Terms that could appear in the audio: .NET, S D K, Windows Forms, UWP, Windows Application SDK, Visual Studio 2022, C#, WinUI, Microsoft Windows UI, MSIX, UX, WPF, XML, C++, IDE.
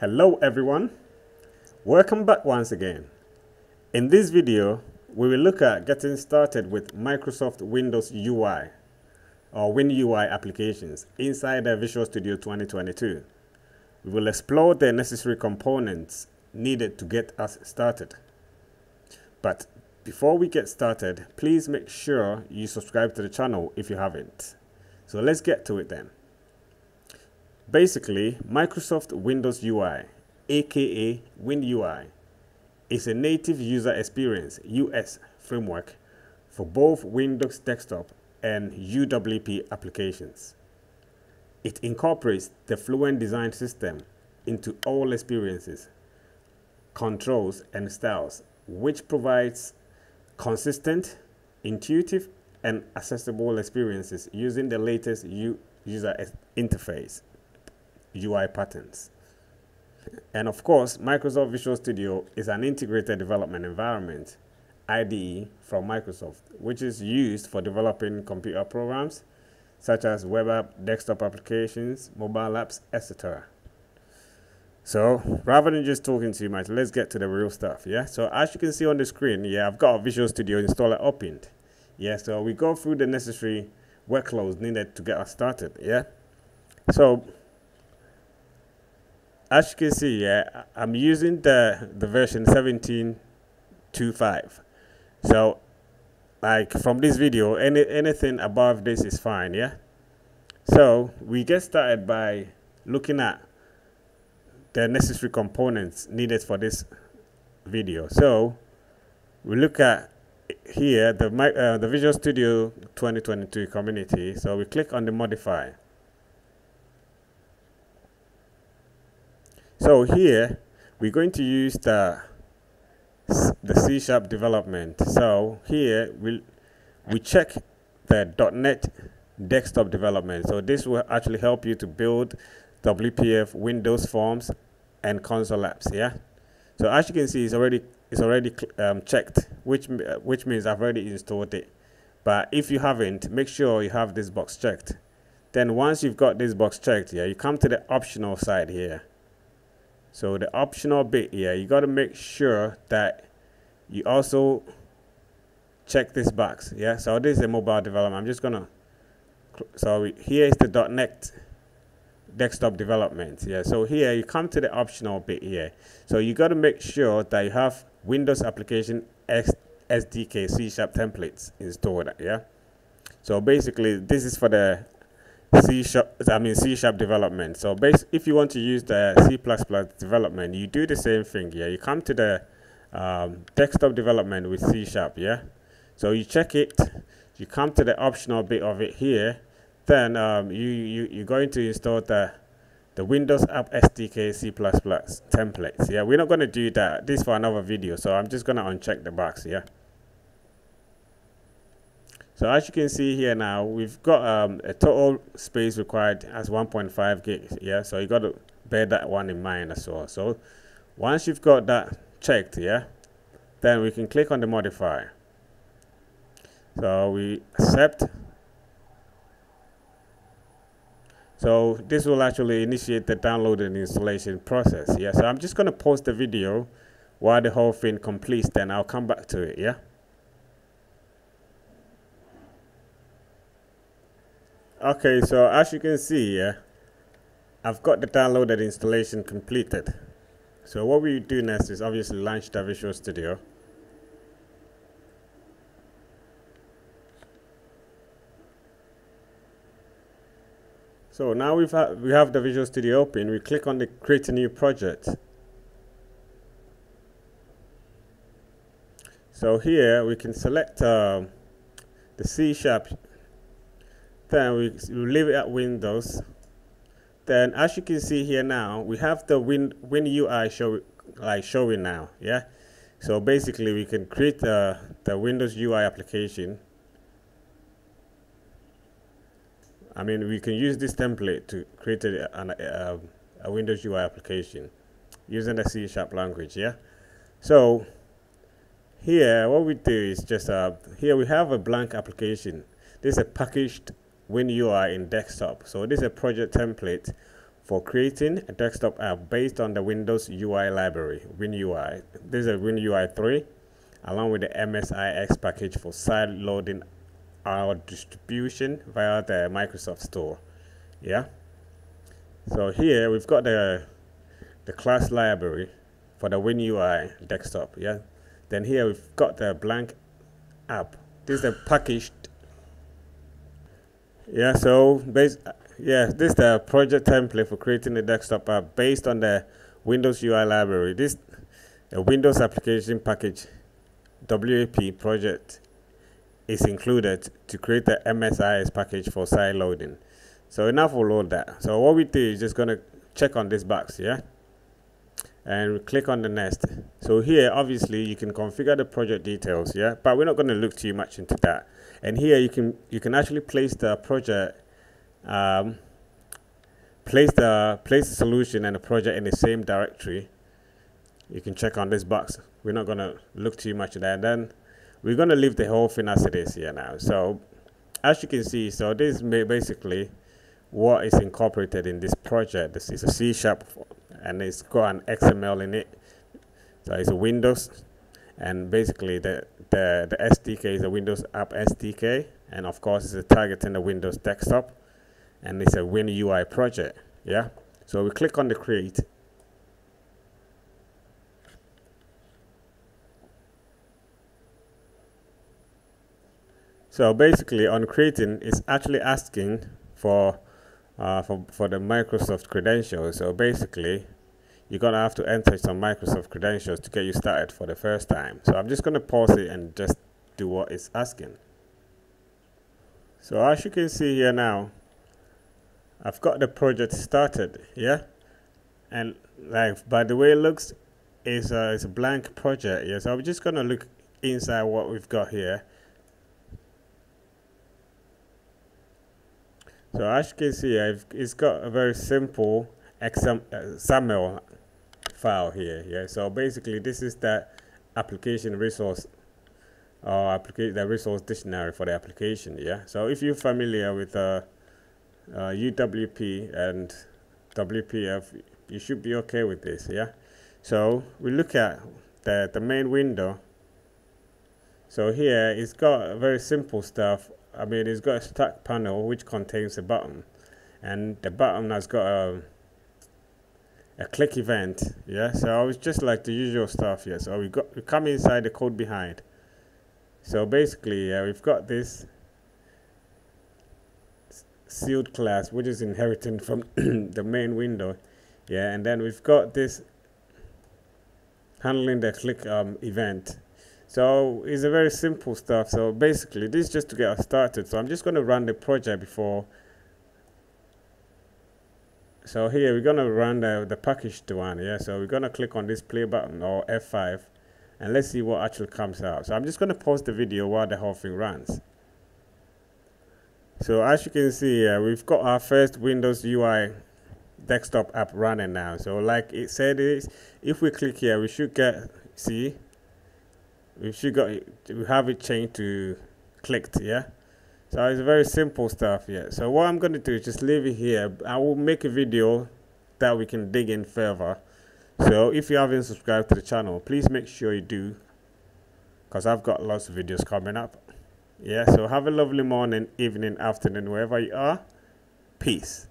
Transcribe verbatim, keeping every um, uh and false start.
Hello everyone, welcome back once again. In this video we will look at getting started with Microsoft Windows U I or Win U I applications inside the Visual Studio twenty twenty-two. We will explore the necessary components needed to get us started. But before we get started, please make sure you subscribe to the channel if you haven't. So let's get to it then. Basically, Microsoft Windows U I, aka Win U I, is a native user experience U X framework for both Windows desktop and U W P applications. It incorporates the Fluent design system into all experiences, controls and styles, which provides consistent, intuitive and accessible experiences using the latest user interface U I patterns. And of course, Microsoft Visual Studio is an integrated development environment I D E from Microsoft, which is used for developing computer programs such as web app, desktop applications, mobile apps, et cetera. So rather than just talking too much, let's get to the real stuff. Yeah, so as you can see on the screen, yeah, I've got a Visual Studio installer opened. Yeah, so we go through the necessary workloads needed to get us started. Yeah, so as you can see, yeah, I'm using the, the version seventeen point two five. So, like from this video, any anything above this is fine, yeah? So, we get started by looking at the necessary components needed for this video. So, we look at here, the, uh, the Visual Studio twenty twenty-two community. So, we click on the modify. So here we're going to use the the C# development. So here we we check the dot net desktop development. So this will actually help you to build W P F, Windows Forms, and console apps. Yeah. So as you can see, it's already it's already um, checked, which which means I've already installed it. But if you haven't, make sure you have this box checked. Then once you've got this box checked, yeah, you come to the optional side here. So the optional bit here, you got to make sure that you also check this box. Yeah, so this is a mobile development. I'm just gonna, so here is the dot net desktop development. Yeah, so here you come to the optional bit here. So you got to make sure that you have Windows Application S D K C sharp templates installed. Yeah, so basically this is for the C sharp, I mean C sharp development. So base, if you want to use the C plus plus development, you do the same thing here. You come to the um, desktop development with C sharp, yeah? So you check it, you come to the optional bit of it here, then um, you, you, you're going to install the, the Windows App S D K C plus plus templates, yeah? We're not going to do that, this for another video, so I'm just going to uncheck the box, yeah? So as you can see here now, we've got um, a total space required as one point five gigs, yeah? So you got to bear that one in mind as well. So once you've got that checked, yeah, then we can click on the modify. So we accept. So this will actually initiate the download and installation process, yeah? So I'm just going to pause the video while the whole thing completes, then I'll come back to it, yeah? Okay, so as you can see, yeah, I've got the download and installation completed. So what we do next is obviously launch the Visual Studio. So now we've ha we have the Visual Studio open. We click on the create a new project. So here we can select um, the C sharp. Then we, we leave it at Windows. Then as you can see here now, we have the Win, Win U I show, like showing now, yeah? So basically we can create the, the Windows U I application. I mean, we can use this template to create a, a, a Windows U I application using the C sharp language, yeah? So here, what we do is just, uh, here we have a blank application. This is a packaged Win U I in desktop. So this is a project template for creating a desktop app based on the Windows U I library, WinUI. This is a WinUI three, along with the M S I X package for side-loading our distribution via the Microsoft Store. Yeah. So here we've got the the class library for the WinUI desktop. Yeah. Then here we've got the blank app. This is the package. Yeah. So based. Yeah, this is the project template for creating the desktop app based on the Windows U I library. This the Windows Application Package W P project is included to create the M S I X package for side loading. So enough of all that. So what we do is just gonna check on this box, yeah, and we click on the next. So here, obviously, you can configure the project details, yeah, but we're not gonna look too much into that. And here you can you can actually place the project. Um, place the place the solution and the project in the same directory. You can check on this box. We're not gonna look too much at that. And then we're gonna leave the whole thing as it is here now. So as you can see, so this is basically what is incorporated in this project. This is a C sharp and it's got an X M L in it. So it's a Windows, and basically the the the S D K is a Windows App S D K, and of course it's targeting the Windows desktop. And it's a WinUI project, yeah. So we click on the create. So basically, on creating, it's actually asking for uh, for for the Microsoft credentials. So basically, you're gonna have to enter some Microsoft credentials to get you started for the first time. So I'm just gonna pause it and just do what it's asking. So as you can see here now, I've got the project started, yeah, and like by the way it looks, is a, it's a blank project, yeah. So I'm just gonna look inside what we've got here. So as you can see, I've, it's got a very simple X M L file here, yeah. So basically, this is that application resource or application the resource dictionary for the application, yeah. So if you're familiar with uh, Uh, U W P and W P F, you should be okay with this, yeah. So we look at the, the main window. So here it's got very simple stuff. I mean, it's got a stack panel which contains a button, and the button has got a, a click event, yeah. So it's just like the usual stuff here. So we got we come inside the code behind. So basically, yeah, we've got this sealed class which is inheriting from the main window, yeah, and then we've got this handling the click um, event. So it's a very simple stuff. So basically this is just to get us started. So I'm just going to run the project before. So here we're going to run the, the packaged one, yeah. So we're going to click on this play button or F five and let's see what actually comes out. So I'm just going to pause the video while the whole thing runs. So as you can see, uh, we've got our first Windows U I desktop app running now. So like it said, is if we click here, we should get see we should got we have it changed to clicked, yeah. So it's very simple stuff, yeah. So what I'm going to do is just leave it here. I will make a video that we can dig in further. So if you haven't subscribed to the channel, please make sure you do, because I've got lots of videos coming up. Yeah, so have a lovely morning, evening, afternoon, wherever you are. Peace.